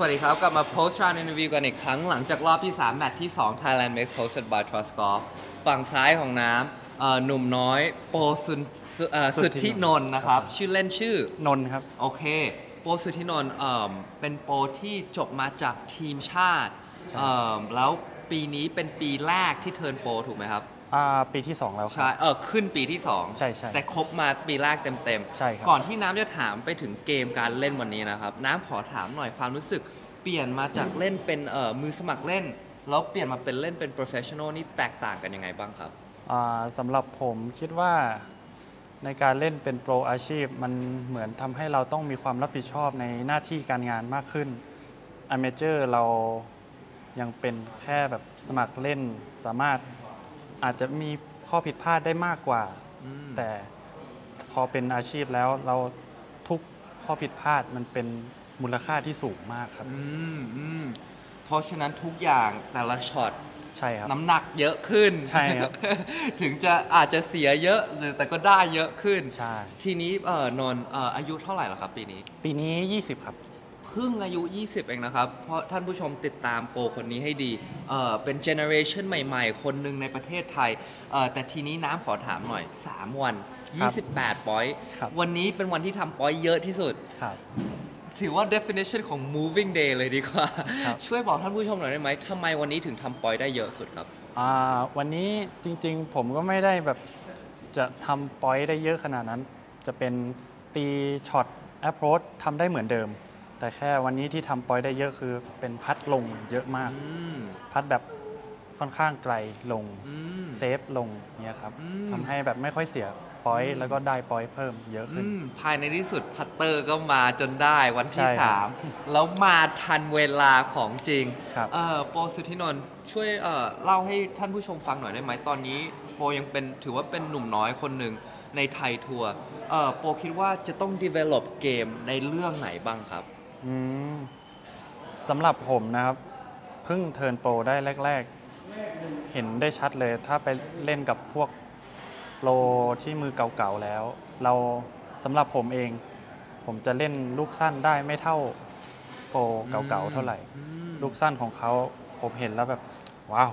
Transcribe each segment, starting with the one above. สวัสดีครับกลับมา Post Round Interview กันอีกครั้งหลังจากรอบที่3แมตช์ที่2 Thailand Max hosted by Trust Golf ฝั่งซ้ายของน้ำหนุ่มน้อยโปสุทธินนท์นะครับชื่อเล่นชื่อนนท์ครับโอเคโปสุทธินนท์เป็นโปที่จบมาจากทีมชาติแล้วปีนี้เป็นปีแรกที่เทิร์นโปถูกไหมครับปีที่2แล้วครับใช่ขึ้นปีที่2ใช่แต่ครบมาปีแรกเต็มๆใช่ครับก่อนที่น้ำจะถามไปถึงเกมการเล่นวันนี้นะครับน้ำขอถามหน่อยความรู้สึกเปลี่ยนมาจากเล่นเป็นมือสมัครเล่นแล้วเปลี่ยนมาเป็นเล่นเป็นโปรเฟชชั่นอลนี่แตกต่างกันยังไงบ้างครับสำหรับผมคิดว่าในการเล่นเป็นโปรอาชีพมันเหมือนทำให้เราต้องมีความรับผิดชอบในหน้าที่การงานมากขึ้นอเมเจอร์เรายังเป็นแค่แบบสมัครเล่นสามารถอาจจะมีข้อผิดพลาดได้มากกว่าแต่พอเป็นอาชีพแล้วเราทุกข้อผิดพลาดมันเป็นมูลค่าที่สูงมากครับเพราะฉะนั้นทุกอย่างแต่ละช็อตใช่ครับน้ำหนักเยอะขึ้นใช่ครับ ถึงจะอาจจะเสียเยอะแต่ก็ได้เยอะขึ้นใช่ทีนี้นนท์อายุเท่าไหร่แล้วครับปีนี้20ครับเพิ่งอายุ20เองนะครับเพราะท่านผู้ชมติดตามโปรคนนี้ให้ดีเป็นเจเนอเรชันใหม่ๆคนหนึ่งในประเทศไทยแต่ทีนี้น้ำขอถามหน่อย3วัน28ปอยต์วันนี้เป็นวันที่ทำปอยต์เยอะที่สุดถือว่า definition ของ moving day เลยดีกว่าช่วยบอกท่านผู้ชมหน่อยได้ไหมทำไมวันนี้ถึงทำปอยต์ได้เยอะสุดครับวันนี้จริงๆผมก็ไม่ได้แบบจะทำปอยต์ได้เยอะขนาดนั้นจะเป็นตีช็อต approach ทำได้เหมือนเดิมแต่แค่วันนี้ที่ทำปอยได้เยอะคือเป็นพัดลงเยอะมากพัดแบบค่อนข้างไกลลงเซฟลงเนี่ยครับทำให้แบบไม่ค่อยเสียปอยแล้วก็ได้ปอยเพิ่มเยอะขึ้นภายในที่สุดพัตเตอร์ก็มาจนได้วันที่3แล้วมาทันเวลาของจริงโปสุทธินนท์ช่วยเล่าให้ท่านผู้ชมฟังหน่อยได้ไหมตอนนี้โปยังเป็นถือว่าเป็นหนุ่มน้อยคนหนึ่งในไทยทัวร์โปคิดว่าจะต้อง develop เกมในเรื่องไหนบ้างครับสำหรับผมนะครับเพิ่งเทิร์นโปรได้แรกๆเห็นได้ชัดเลยถ้าไปเล่นกับพวกโปรที่มือเก่าๆแล้วเราสำหรับผมเองผมจะเล่นลูกสั้นได้ไม่เท่าโปรเก่าๆเท่าไหร่ลูกสั้นของเขาผมเห็นแล้วแบบว้าว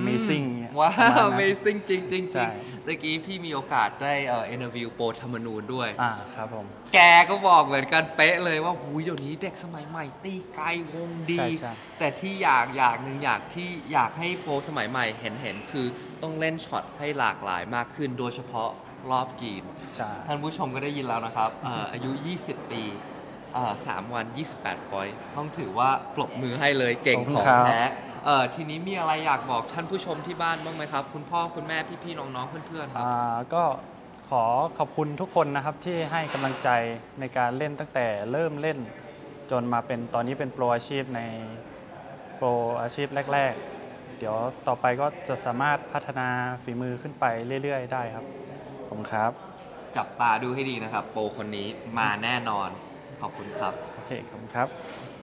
Amazing ว้าว Amazing จริงๆเมื่อกี้พี่มีโอกาสได้interview โปรธรรมนูญด้วยครับผมแกก็บอกเหมือนกันเป๊ะเลยว่าหูยเดี๋ยวนี้เด็กสมัยใหม่ตีไกลวงดีแต่ที่อยากให้โปรสมัยใหม่เห็นคือต้องเล่นช็อตให้หลากหลายมากขึ้นโดยเฉพาะรอบกีนท่านผู้ชมก็ได้ยินแล้วนะครับอายุ20ปี3วัน28ปอยต์ต้องถือว่าปรบมือให้เลยเก่งของแท้ทีนี้มีอะไรอยากบอกท่านผู้ชมที่บ้านบ้างไหมครับคุณพ่อคุณแม่พี่ๆน้องๆเพื่อนๆครับก็ขอขอบคุณทุกคนนะครับที่ให้กำลังใจในการเล่นตั้งแต่เริ่มเล่นจนมาเป็นตอนนี้เป็นโปรอาชีพในโปรอาชีพแรกๆเดี๋ยวต่อไปก็จะสามารถพัฒนาฝีมือขึ้นไปเรื่อยๆได้ครับขอบคุณครับจับตาดูให้ดีนะครับโปรคนนี้มาแน่นอนขอบคุณครับโอเคขอบคุณครับ